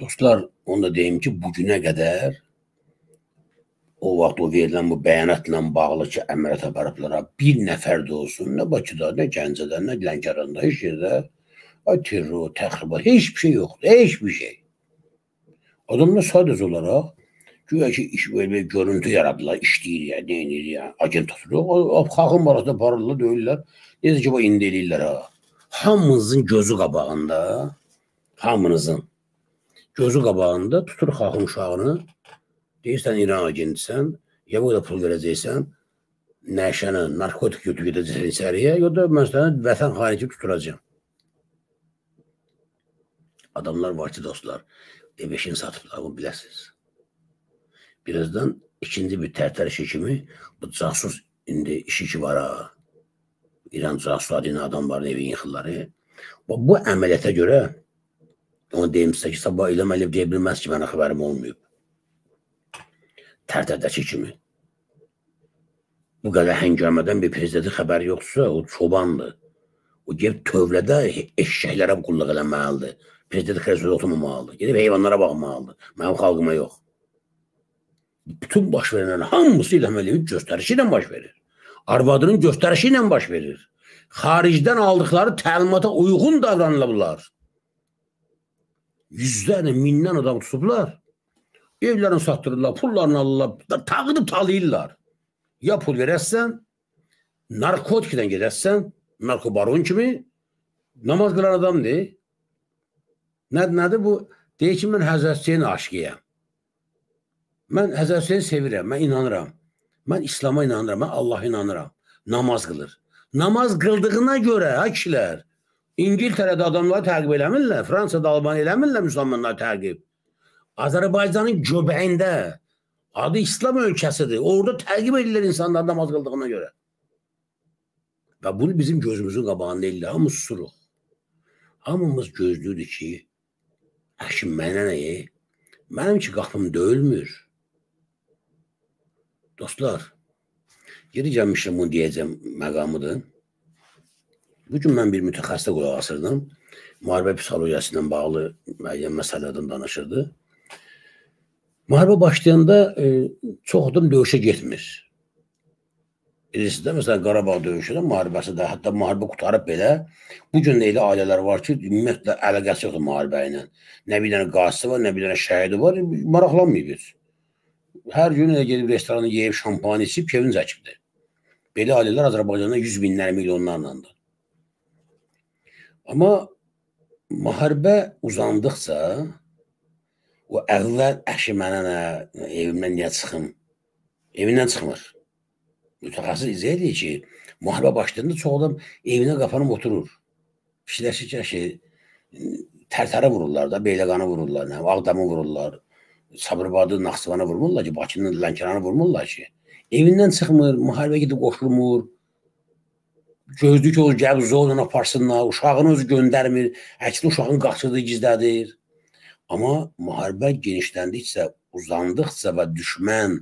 Dostlar, onu da deyim ki, bugünə qədər o vaxt o verilən bu bəyanatla bağlı ki, əməliyyat aparatlara bir nəfər də olsun, nə Bakıda, nə Gəncədə, nə Lənkəranda, heç yerdə terror, təxribat, heç bir şey yoxdur, heç bir şey. Adamlar sadəcə olaraq, güya ki, iş böyle bir görüntü yaradılar, işləyir ya, neynir ya, agent tutuyor, xalqın arasında parırlar, döyürlər, necə ki, indi eləyirlər ha. Hamınızın gözü qabağında, hamınızın gözü qabağında tutur xalqın uşağını, deyirsən İran agentisən, ya bu da pul verəcəksən, nəşənə, narkotik götürüb edəcəksən içəriyə, ya da məsələn vətən xaini tuturacaq. Adamlar var ki, dostlar, ev-eşini satıblar, bunu biləsiniz. Birazdan ikinci bir tərtər işi kimi, bu casus indi işi ki var ha, İran casusu adına adam var, evin yıxılları. Bu əməliyyata görə, onu deyim sizə ki, sabah İlham Əliyev deyə bilməz ki, mənə xəbərim olmayıb. Tərtərdəki kimi. Bu qədər həngamədən bir prezidentin xəbəri yoxdursa, o çobandır. O gedib tövlədə eşşəklərə qulluq eləməlidir. Prezident xərəsədə oturmamalıdır. Gedib heyvanlara baxmalıdır. Mənim xalqıma yox. Bütün baş verenlerin hamısı İlham Əliyevin göstərişiyle baş verir. Arvadının göstərişiyle baş verir. Xaricdən aldıkları təlimata uyğun davranılırlar. Yüzlerine, mindən adam tutublar. Evlerini sattırırlar, pullarını alırlar, tağıdıb talayırlar. Ya pul verəsən, narkotikdən gedəsən, narkobaron kimi, namaz qılan adam deyil. Nədir bu? Deyir ki, mən Həzrət Hüseyin aşıqıyam. Mən Həzrət Hüseyni sevirəm, mən inanıram. Mən İslama inanıram, mən Allaha inanıram. Namaz qılır. Namaz qıldığına görə, ha kişilər, İngiltərədə adamları təqib eləmirlər, Fransada, Albaniyada eləmirlər müsəlmanları təqib. Azərbaycanın göbəyində, adı İslam ölkəsidir, orada təqib edirlər insanlar namaz qıldığına görə. Və bunu bizim gözümüzün qabağında eləyir, hamı susuruq. Hamımız gözlüyüdür ki, əşim mənə nəyi? Mənim ki, qapım döyülmür. Dostlar, geri gəlmişim bunu deyəcəm məqamıdır. Bugün mən bir mütəxəssisə qulaq asırdım. Müharibə psixologiyası ilə bağlı müəyyən məsələdən danışırdı. Müharibə başlayanda çox adam döyüşə getmir. Bilirsiniz də, məsələn, Qarabağ döyüşündə müharibəsi də, hətta müharibə qutarıb belə, bugün də elə ailələr var ki, ümumiyyətlə, əlaqəsi yoxdur müharibə ilə. Nə bir dənə qazisi var, nə bir dənə şəhidi var, maraqlanmayıb heç. Her gün gelip restoranı yiyip, şampanı içip, keviniz açıqdı. Belə aileler Azərbaycan'da 100 binler, milyonlarlandı. Ama müharibə uzandıqca, o əvvəl əşi mənə nə, evimdən niyə çıxım? Evindən çıxmır. Mütəxəssis izah edir ki, müharibə başladığında çox adam evinə qapanıb oturur. Fikirləşir ki, tərtərə vururlar da, Beyləqanı vururlar, Ağdamı vururlar. Sabırbadı, Naxçıvana vurmurlar ki, Bakının Lənkərana vurmurlar ki, evindən çıxmır, müharibə gedib qoşulmur, gözlü ki, o gəlb zorla aparsınlar, uşağını özü göndərmir, əksin uşağın qaçırdığı gizlədir. Amma müharibə genişləndikcə, uzandıqca və düşmən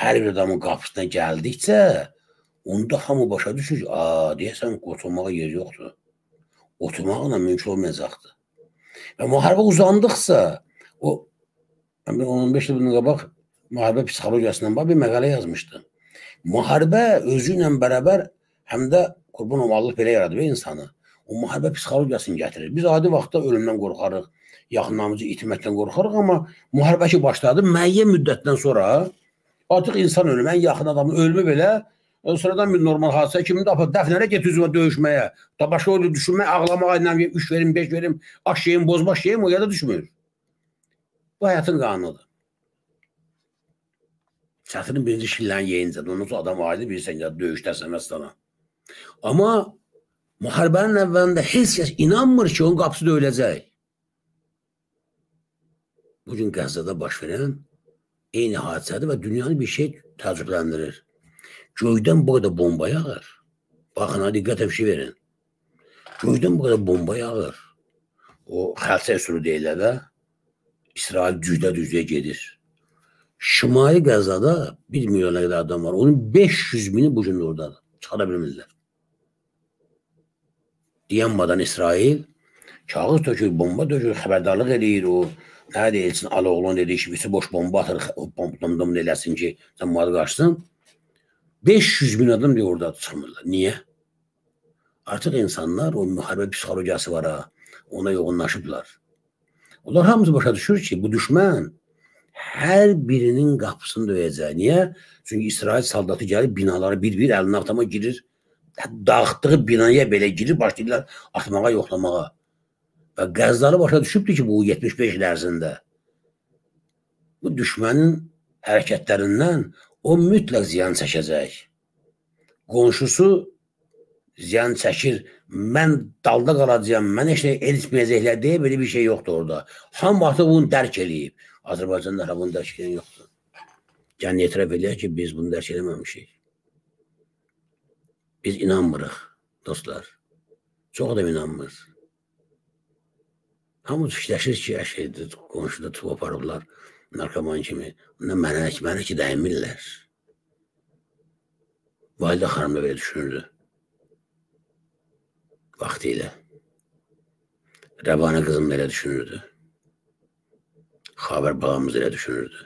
hər bir adamın qapısına gəldikcə, onda hamı başa düşür ki, deyəsən, oturmağa yer yoxdur, oturmaqla mümkün olmayacaqdır. Və müharibə uzandıqca, o, 15 yıl bundan qabaq müharibə psixologiyasından bir məqalə yazmışdı. Müharibə özü ilə bərabər həm də qurban olmalıq belə yaradır insanı. O müharibə psixologiyasını gətirir. Biz adi vaxtda ölümdən qorxarıq, yaxınlarımızı itimətdən qorxarıq, amma müharibə ki başladı, müəyyən müddətdən sonra artıq insan ölümü, ən yaxın adamın ölümü belə sıradan bir normal hadisə kimi dəfnərə get üzümə döyüşməyə, başqa öyle düşünmək, ağlamağa, 3 verim, 5 verim, aş şeyim, bozma şeyim, o yada düşmür. Bu həyatın qanunudur. Çatının birinci şillən yeyincədir. Ondan sonra adam ailə bilirsən ki, döyüşdəsən əslana. Amma müharibənin əvvəlində heç kəs inanmır ki, onun qapısı döyüləcək. Bugün Qəzzada baş verən eyni hadisədir və dünyanı bir şey təəccübləndirir. Göydən bu qədər bomba yağır. Baxın, diqqətə bir şey verin. Göydən bu qədər bomba yağır. O xəlçə üsulu deyirlər də. İsrail cüzdə-cüzdə gedir. Şimali Qəzzada 1 milyona qədər adam var. Onun 500 bini bu gün oradadır. Çıxara bilmirlər. Dayanmadan İsrail kağız dökür, bomba dökür, xəbərdarlıq eləyir o. Nə deyilsin, Aloğlan dedi ki, boş bomba atır, bomba eləsin ki, zamanı qaçsın. 500 bin adam diyor orada çıxmırlar. Niyə? Artıq insanlar o müharibə psixologiyası var ha, ona yoğunlaşıblar. Onlar hamısı başa düşür ki, bu düşmən hər birinin qapısını döyəcək. Niyə? Çünki İsrail saldatı gəlib, binaları bir-bir əlinə atama girir. Dağıtdığı binaya belə girir, başlayırlar atmağa, yoxlamağa. Və Qəzzalı başa düşübdür ki, bu 75 il ərzində. Bu düşmənin hərəkətlərindən o mütləq ziyan çəkəcək. Qonşusu ziyan çəkir, mən dalda qalacağam, mən heç nə etməyəcəklər deyə belə bir şey yoxdur orada. Hamı artıq bunu dərk eləyib. Azərbaycanda bunu dərk edən yoxdur. Yəni etiraf eləyək ki, biz bunu dərk eləməmişik. Biz inanmırıq, dostlar. Çox da inanmırıq. Hamı fikirləşir ki, əşəkdir, qonşuda tuva aparırlar, narkoman kimi. Ondan mənə ki, dəymirlər. Validə xanım da belə düşünürdü. Vaxtı ilə. Rəvanə qızım da elə düşünürdü. Xavər bağımız da elə düşünürdü.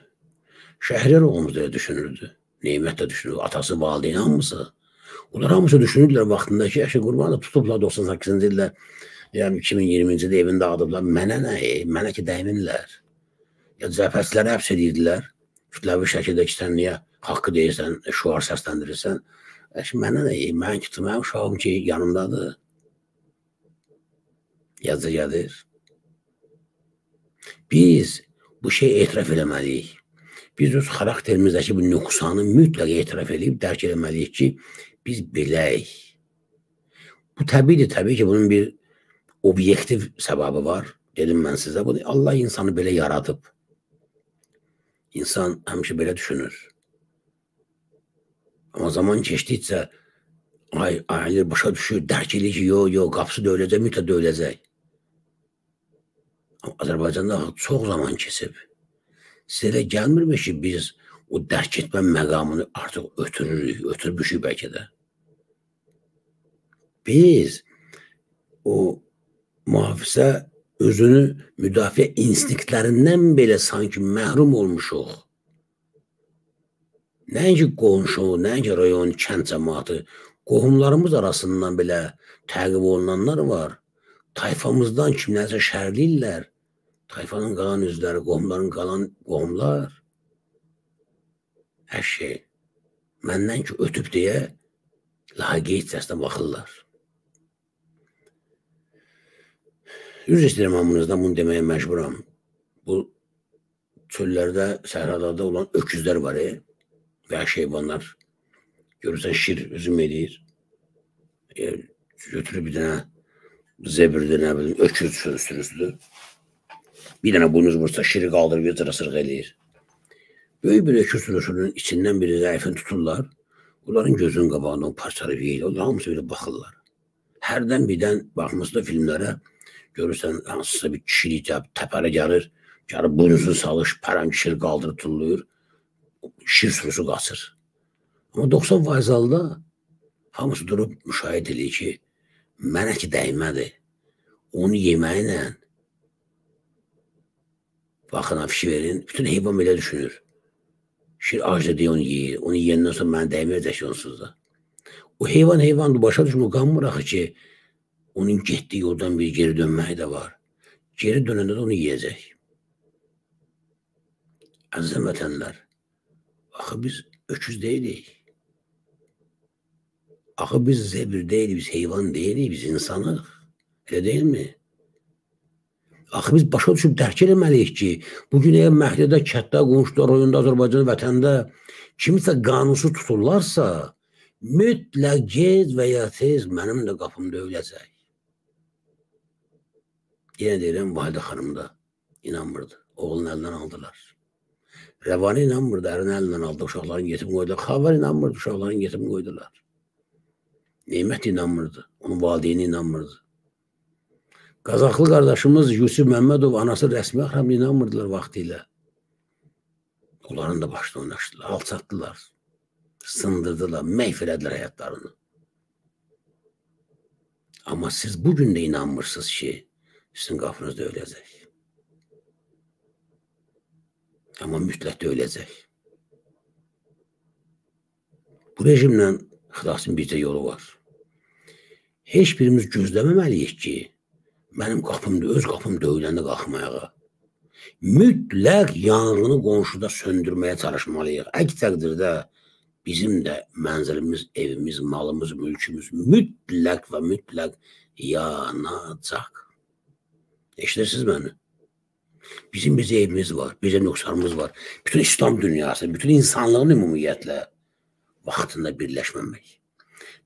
Şəhriyar oğumuz da elə düşünürdü. Neymət də düşünürdü. Atası valideyn hamısı. Onlar hamısı düşünürdülər vaxtında ki, əşək qurbanı tutublar 98-ci illər, yəni 2020-ci ildə evini dağıdıblar. Mənə nə? Mənə ki, dəyminlər. Ya cəbhəçiləri həbs edirdilər. Kütləvi şəkildə ki, sən niyə haqqı deyirsən, şüar səsləndirirsən. Əşək, mənə nə? Mən ki, mənim uşağım ki, yanımdadır. Yazı gəlir. Biz bu şey etiraf eləməliyik. Biz öz xarakterimizdəki bu nöqsanı mütləq etiraf edib, dərk eləməliyik ki, biz beləyik. Bu təbiidir, təbii ki, bunun bir obyektiv səbəbi var. Dedim mən sizə, Allah insanı belə yaradıb. İnsan həmişə belə düşünür. Amma zaman keçdikcə, ailələr başa düşür, dərk edir ki, yox, qapısı döyüləcək, mütləq döyüləcək. Amma Azərbaycanda çox zaman keçib. Sizə də gəlmirmi ki, biz o dərk etmə məqamını artıq ötürmüşük bəlkə də. Biz o mühafizə özünü müdafiə instinktlərindən belə sanki məhrum olmuşuq. Nəinki qonşu, nəinki rayon, kənd cəmatı, qohumlarımız arasından belə təqib olunanlar var. Tayfamızdan kimlərsə şərliyirlər. Tayfanın qalan üzvləri, qohumların qalan qohumlar. Hər şey məndən ki ötüb deyə laqiyyət səsinə baxırlar. Üzr istəyirəm hamınızdan bunu deməyə məcburam. Bu çöllərdə, səhralarda olan öküzlər var və şeybanlar. Görürsən şir üzüm eləyir. Götürür bir dənə zebirdir, nə bilim, öküz sürüsüdür. Bir dənə buynuz vursa şiri qaldırıb, bir cırasırıq eləyir. Böyük bir öküz sürüsünün içindən biri zəifini tuturlar. Onların gözünün qabağını o parçaları yeyilir. Onlar hamısı belə baxırlar. Hərdən birdən baxmışda filmlərə görürsən, hansısa bir kişilik təpərə gəlir, gəlib buynuzunu salış, pərən kişir qaldırıb tulluyur, şir sürüsü qaçır. Amma 90% halda hamısı durub müşahidə eləyir ki, mənə ki dəymədi, onu yeməklə, baxın, afişi verin. Bütün heyvan belə düşünür. Şir acı deyə onu yiyir. Onu yiyəndən sonra mənə dəyməyəcək ki, onsuz da. O heyvan başa düşmür, qanmır axı ki, onun getdiyi yoldan bir geri dönmək də var. Geri dönəndə də onu yiyəcək. Əzizəm vətənlər, axı biz öküz deyilik. Axı biz zəbir deyilik, biz heyvan deyilik, biz insanıq. Elə deyilmi? Axı biz başa düşüb dərk eləməliyik ki, bugün əgər məhlədə, kətdə, qonşuda, rayonda, Azərbaycan vətəndə kimisə qanunsuz tuturlarsa, mütləq gec və ya tez mənim də qapım döyüləcək. Yenə deyirəm, Validə xanım da inanmırdı. Oğlun əlindən aldılar. Rəvanə inanmırdı, ərin əlindən aldı, uşaqların yetim qoydular. Xavər inanmırdı, uşaqların yetim qoydular. Neymət inanmırdı, onun valideyni inanmırdı. Qazaqlı qardaşımız Yusuf Mehmedov, anası rəsmi axram inanmırdılar vaxtı ilə. Onların da başını oynaşdılar, alçatdılar, sındırdılar, məhv elədilər həyatlarını. Amma siz bugün də inanmırsınız ki, sizin qapınız döyüləcək. Amma mütləq döyüləcək. Bu rejimlə xilasın bircə yolu var. Heç birimiz gözləməməliyik ki, mənim qapımda, öz qapım döyüləndə qalxmayağa. Mütləq yanğını qonşuda söndürməyə çalışmalıyıq. Əks təqdirdə bizim də mənzilimiz, evimiz, malımız, mülkümüz mütləq və mütləq yanacaq. Eşidirsiniz məni? Bizim bir evimiz var, bir nöqsanımız var. Bütün İslam dünyası, bütün insanlığın ümumiyyətlə vaxtında birləşməmək.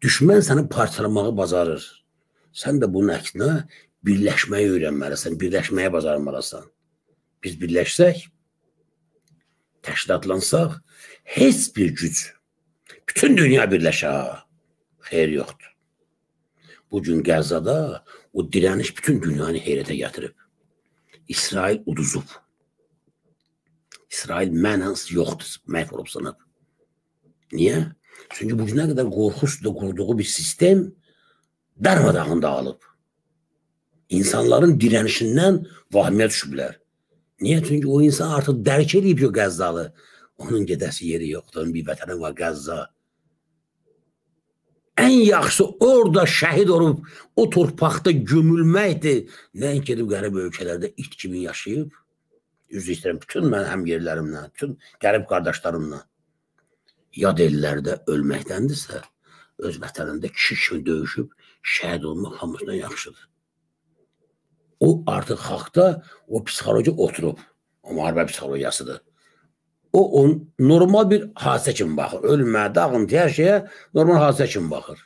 Düşmən səni parçalamağı bacarır. Sən də bunun əksinə birləşməyi öyrənməlisən, birləşməyə bacarmalısan. Biz birləşsək, təşkilatlansaq, heç bir güc, bütün dünya birləşə, xeyir yoxdur. Bugün Qəzzada o dirəniş bütün dünyanı heyrətə gətirib. İsrail uduzub. İsrail mənəns yoxdur, məhv olub sanıb. Niyə? Çünki bugünə qədər qorxusunda qurduğu bir sistem darmadağın dağılıb. İnsanların dirənişindən vahimə düşüblər. Niyə? Çünki o insan artıq dərk edib ki, Qəzzalı. Onun gedəsi yeri yoxdur, onun bir vətəni var Qəzza. Ən yaxşı orada şəhid olub, o torpaqda gömülməkdir. Mən gedib qərib ölkələrdə it kimi yaşayıb, üzr istəyirəm bütün mən həmyerlərimlə, bütün qərib qardaşlarımla. Yad ellərdə ölməkdəndirsə, öz vətənində kişi kimi döyüşüb, şəhid olmaq hamısından yaxşıdır. O artıq xalqda o psixoloji oturub. O müharibə psixologiyasıdır. O normal bir hadisə kimi baxır. Ölmə, dağıntı, hər şeyə normal hadisə kimi baxır.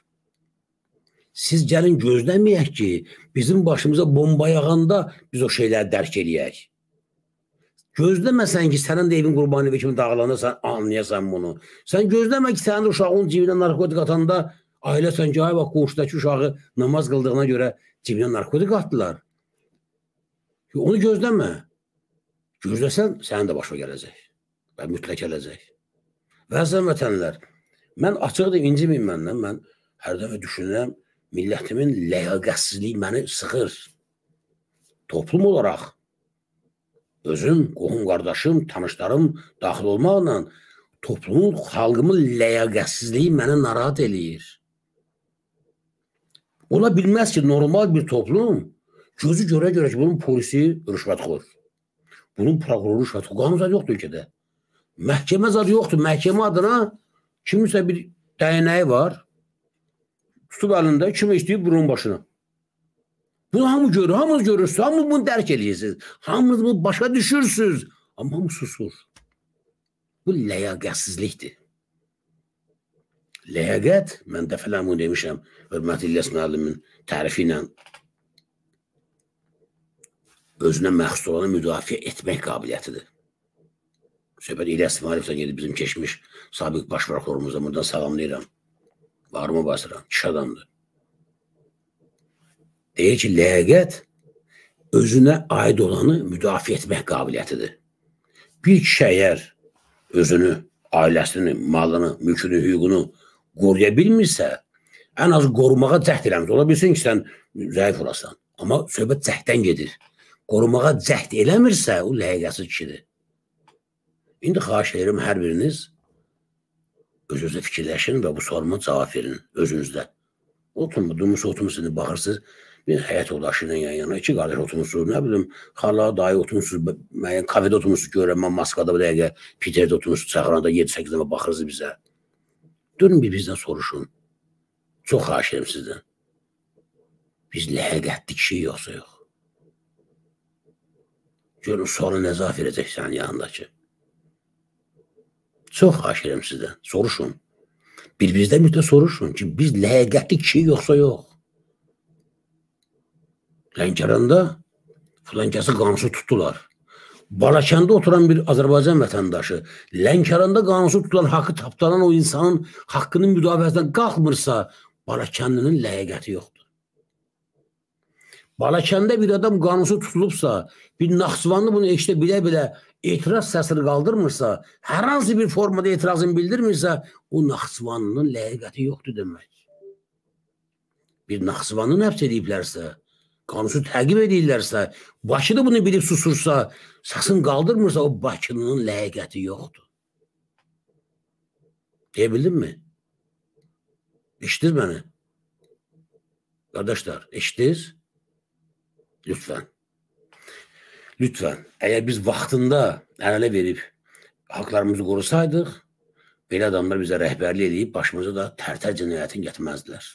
Siz gəlin gözləməyək ki, bizim başımıza bomba yağanda biz o şeyləri dərk eləyək. Gözləməsən ki, sənin də evin qurbanı kimi dağlanırsan, anlayasan bunu. Sən gözləmə ki, sənin uşağın cibinə narkotik atanda ailəsən ki, ay bax, qonşudakı uşağı namaz qıldığına görə cibinə narkotik atdılar. Onu gözləmə. Gözləsən, sənin də başa gələcək. Və mütləq gələcək. Və əziz vətənlilər, mən açıq deyim, inciməyin məndən. Mən hər dəfə düşünürəm, millətimin ləyaqətsizliyi məni sıxır. Toplum olaraq, özüm, qohum qardaşım, tanışlarım daxil olmaqla toplumun, xalqımın ləyaqətsizliyi məni narahat eləyir. Ola bilməz ki, normal bir toplum gözü görə ki, bunun polisi rüşvət xor. Bunun prokuroru rüşvət xor. Qanun zadı yoxdur ölkədə. Məhkəmə zadı yoxdur. Məhkəmə adına kimisə bir dəyənəyi var. Tutub əlində kimi istəyib bunun başına. Bunu hamı görür, hamı görürsünüz, hamı bunu dərk edirsiniz. Hamınız bunu başa düşürsünüz. Amma hamı susur. Bu ləyaqətsizlikdir. Ləyaqət, mən dəfələrlə bunu demişəm, Hörmətli İlyas müəllimin tərifi ilə özünə məxsus olanı müdafiə etmək qabiliyyətidir. Söhbət İlyas Məhərifdən gedib bizim keçmiş sabiq başprokurorumuzdan buradan salamlayıram. Varımı basıram, kişi adamdır. Deyir ki, ləyaqət özünə aid olanı müdafiə etmək qabiliyyətidir. Bir kişi əgər özünü, ailəsini, malını, mülkünü, hüququnu qoruya bilmirsə, ən az qorumağa cəhd eləmir. Ola bilsin ki, sən zəif olasan. Amma söhbət cəhddən gedir. Qorumağa cəhd eləmirsə, o ləyaqətsiz kişidir. İndi xahiş edirəm, hər biriniz öz-özə fikirləşin və bu soruma cavab verin özünüzdən. Oturmuşsunuz, oturmuşsunuz, baxırsınız, bir həyat yoldaşı ilə yan-yana, iki qardaş oturmuşsunuz, nə bilim, xalağa dayı oturmuşsunuz, müəyyən kafedə oturmuşsunuz, görürəm, mən Moskvada bir dəqiqə, Piterdə oturmuşsunuz, çaxıranda 7-8 dəfə baxırsınız bizə. Dönün bir bizdən soruşun. Çox xahiş edirəm sizdən. Biz ləyaqətli kişi yoxsa yox. Görün, sonra nə zaf verəcək sənin yanındakı? Çox xahiş edirəm sizdən. Soruşun. Bir-birinizdən mütləq soruşun ki, biz ləyaqətli kişi yoxsa yox. Lənkəranda filankəsi qanunsuz tutdular. Balakəndə oturan bir Azərbaycan vətəndaşı Lənkəranda qanunsuz tutulan haqqı tapdalan o insanın haqqının müdafiəsindən qalxmırsa, Balakəndinin ləyaqəti yoxdur. Balakəndə bir adam qanunsuz tutulubsa, bir naxçıvanlı bunu eşitə bilə-bilə etiraz səsini qaldırmırsa, hər hansı bir formada etirazını bildirmirsə, o naxçıvanlının ləyaqəti yoxdur demək. Bir naxçıvanlı həbs ediblərsə, kanunsuz təqib edirlərsə, başı da bunu bilib susursa, səsini qaldırmırsa, o Bakının ləyaqəti yoxdur. Deyə bildim mi? Eşitir məni? Qardaşlar, eşitir? Lütfən. Lütfən, əgər biz vaxtında ələ verib haqlarımızı qorusaydıq, belə adamlar bizə rəhbərlik edib başımıza da tərtər cinayətin gətirməzdilər.